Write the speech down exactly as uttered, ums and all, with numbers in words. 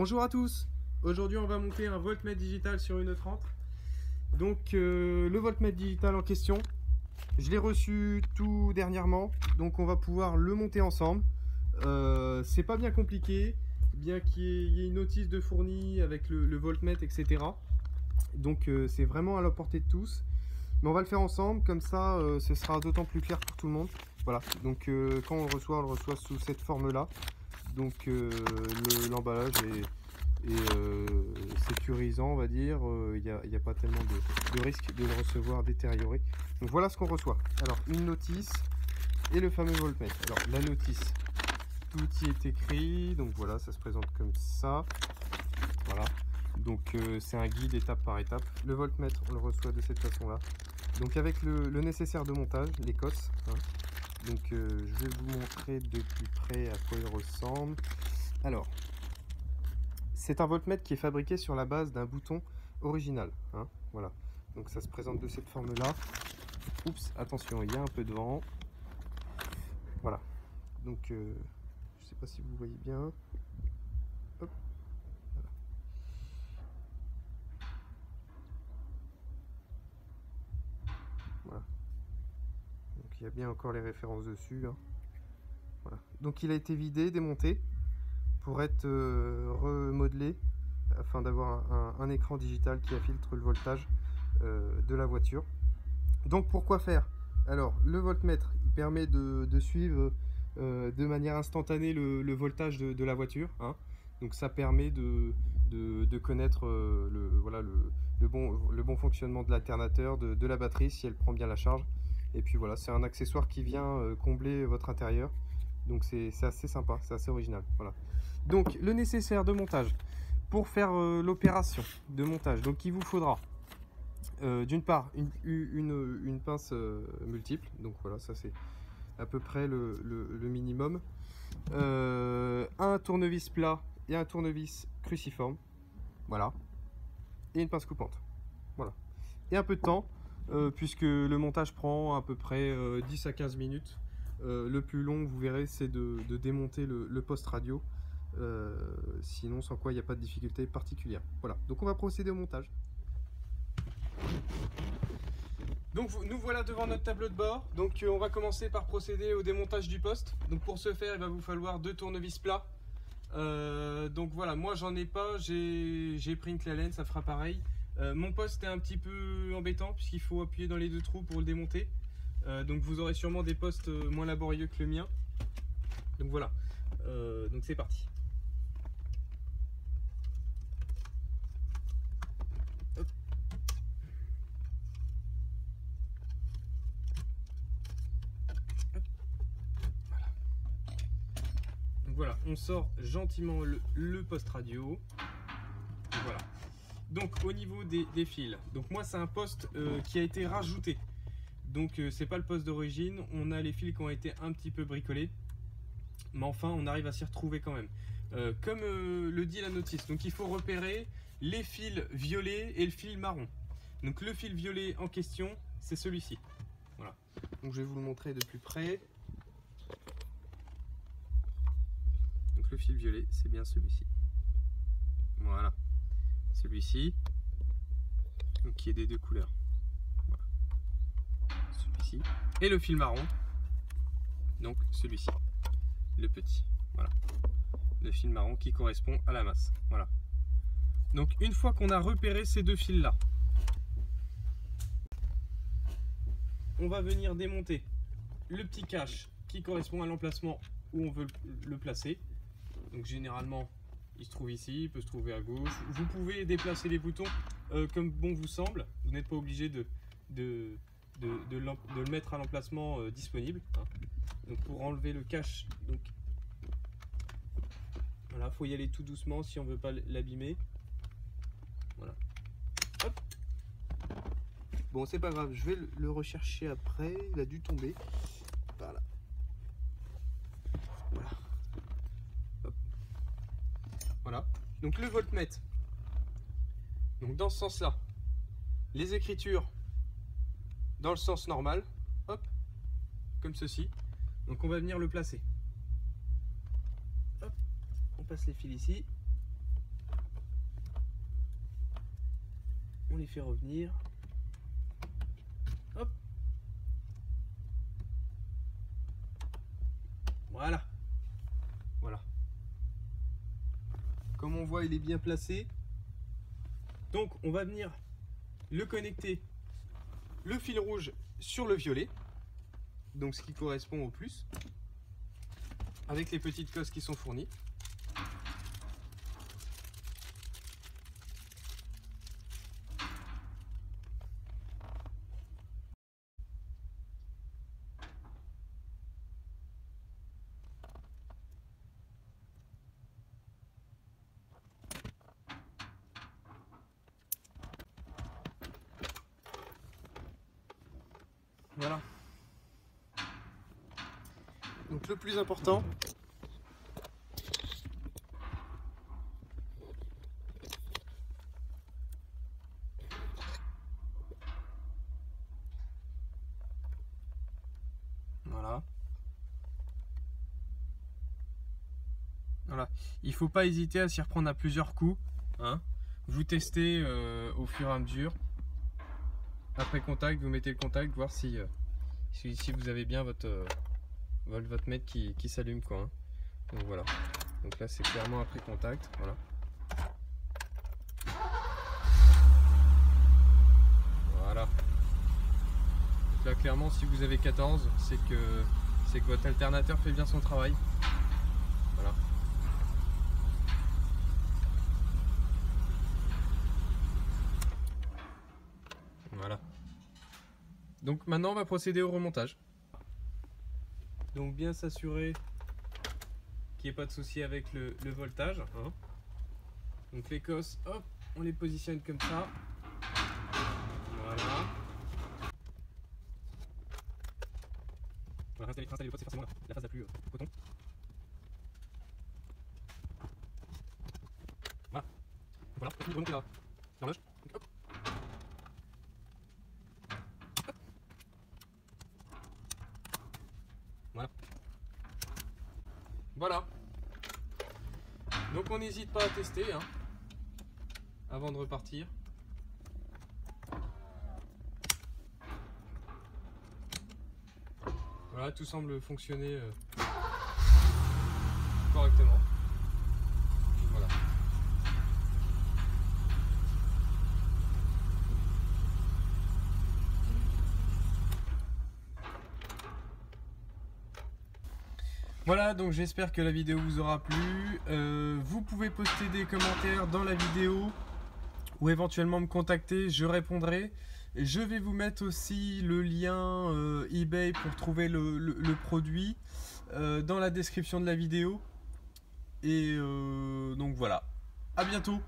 Bonjour à tous. Aujourd'hui on va monter un voltmètre digital sur une E trente. Donc euh, le voltmètre digital en question, je l'ai reçu tout dernièrement, donc on va pouvoir le monter ensemble. Euh, c'est pas bien compliqué, bien qu'il y ait une notice de fourni avec le, le voltmètre, et cetera. Donc euh, c'est vraiment à la portée de tous. Mais on va le faire ensemble, comme ça euh, ce sera d'autant plus clair pour tout le monde. Voilà, donc euh, quand on le reçoit, on le reçoit sous cette forme-là. Donc euh, l'emballage le, est, est euh, sécurisant, on va dire. Il n'y a, il n'y a pas tellement de, de risque de le recevoir détérioré. Donc voilà ce qu'on reçoit. Alors une notice et le fameux voltmètre. Alors la notice, tout y est écrit. Donc voilà, ça se présente comme ça. Voilà. Donc euh, c'est un guide étape par étape. Le voltmètre, on le reçoit de cette façon-là. Donc avec le, le nécessaire de montage, les cosses. Hein. Donc euh, je vais vous montrer de plus près à quoi il ressemble. Alors, c'est un voltmètre qui est fabriqué sur la base d'un bouton original. Hein, voilà. Donc ça se présente de cette forme-là. Oups, attention, il y a un peu de vent. Voilà. Donc, euh, je ne sais pas si vous voyez bien. Hop. Voilà. Voilà. Il y a bien encore les références dessus. Hein. Voilà. Donc il a été vidé, démonté, pour être euh, remodelé, afin d'avoir un, un, un écran digital qui infiltre le voltage euh, de la voiture. Donc pourquoi faire? Alors le voltmètre, il permet de, de suivre euh, de manière instantanée le, le voltage de, de la voiture. Hein. Donc ça permet de, de, de connaître euh, le, voilà, le, le, bon, le bon fonctionnement de l'alternateur, de, de la batterie, si elle prend bien la charge. Et puis voilà, c'est un accessoire qui vient combler votre intérieur. Donc c'est assez sympa, c'est assez original. Voilà. Donc le nécessaire de montage. Pour faire euh, l'opération de montage, donc il vous faudra euh, d'une part une, une, une pince euh, multiple. Donc voilà, ça c'est à peu près le, le, le minimum. Euh, un tournevis plat et un tournevis cruciforme. Voilà. Et une pince coupante. Voilà. Et un peu de temps. Euh, puisque le montage prend à peu près euh, dix à quinze minutes. Euh, le plus long, vous verrez, c'est de, de démonter le, le poste radio. Euh, sinon, sans quoi, il n'y a pas de difficulté particulière. Voilà, donc on va procéder au montage. Donc nous voilà devant notre tableau de bord. Donc euh, on va commencer par procéder au démontage du poste. Donc pour ce faire, il va vous falloir deux tournevis plats. Euh, donc voilà, moi j'en ai pas, j'ai pris une clé-laine, ça fera pareil. Euh, mon poste est un petit peu embêtant puisqu'il faut appuyer dans les deux trous pour le démonter. Euh, donc vous aurez sûrement des postes moins laborieux que le mien. Donc voilà, euh, donc c'est parti. Hop. Hop. Voilà. Donc voilà, on sort gentiment le, le poste radio. Donc voilà. Donc au niveau des, des fils, donc moi c'est un poste euh, qui a été rajouté, donc euh, c'est pas le poste d'origine, on a les fils qui ont été un petit peu bricolés, mais enfin on arrive à s'y retrouver quand même. Euh, comme euh, le dit la notice, donc il faut repérer les fils violets et le fil marron. Donc le fil violet en question, c'est celui-ci. Voilà. Donc je vais vous le montrer de plus près. Donc le fil violet, c'est bien celui-ci. Voilà. Celui-ci, qui est des deux couleurs, voilà. Celui-ci, et le fil marron, donc celui-ci, le petit, voilà, le fil marron qui correspond à la masse, voilà. Donc une fois qu'on a repéré ces deux fils-là, on va venir démonter le petit cache qui correspond à l'emplacement où on veut le placer, donc généralement, il se trouve ici, il peut se trouver à gauche. Vous pouvez déplacer les boutons euh, comme bon vous semble. Vous n'êtes pas obligé de, de, de, de, de le mettre à l'emplacement euh, disponible. Hein. Donc pour enlever le cache, donc voilà, il faut y aller tout doucement si on ne veut pas l'abîmer. Voilà. Hop. Bon, c'est pas grave, je vais le rechercher après. Il a dû tomber. Voilà. Voilà. Voilà, donc le voltmètre, donc dans ce sens là, les écritures dans le sens normal, hop, comme ceci, donc on va venir le placer, hop, on passe les fils ici, on les fait revenir. Hop. Voilà. Voilà. Comme on voit, il est bien placé. Donc, on va venir le connecter, le fil rouge sur le violet. Donc, ce qui correspond au plus. Avec les petites cosses qui sont fournies. Voilà. Donc le plus important, voilà. Voilà. Il faut pas hésiter à s'y reprendre à plusieurs coups, hein. Vous testez euh, au fur et à mesure. Après contact, vous mettez le contact, voir si, euh, si, si vous avez bien votre, euh, votre mètre qui, qui s'allume, quoi, hein. Donc voilà. Donc là, c'est clairement après contact. Voilà. Voilà. Donc là, clairement, si vous avez quatorze, c'est que, c'est que votre alternateur fait bien son travail. Voilà. Voilà. Donc maintenant on va procéder au remontage. Donc bien s'assurer qu'il n'y ait pas de souci avec le, le voltage, hein. Donc les cosses, hop, on les positionne comme ça. Voilà. On va installer le pot, c'est forcément la phase la plus euh, coton. Voilà. Voilà, on va remonter la l'horloge. Hop. Voilà, donc on n'hésite pas à tester, hein, avant de repartir. Voilà, tout semble fonctionner euh, correctement. Voilà. Voilà, donc j'espère que la vidéo vous aura plu. Euh, vous pouvez poster des commentaires dans la vidéo ou éventuellement me contacter, je répondrai. Je vais vous mettre aussi le lien euh, eBay pour trouver le, le, le produit euh, dans la description de la vidéo. Et euh, donc voilà, à bientôt.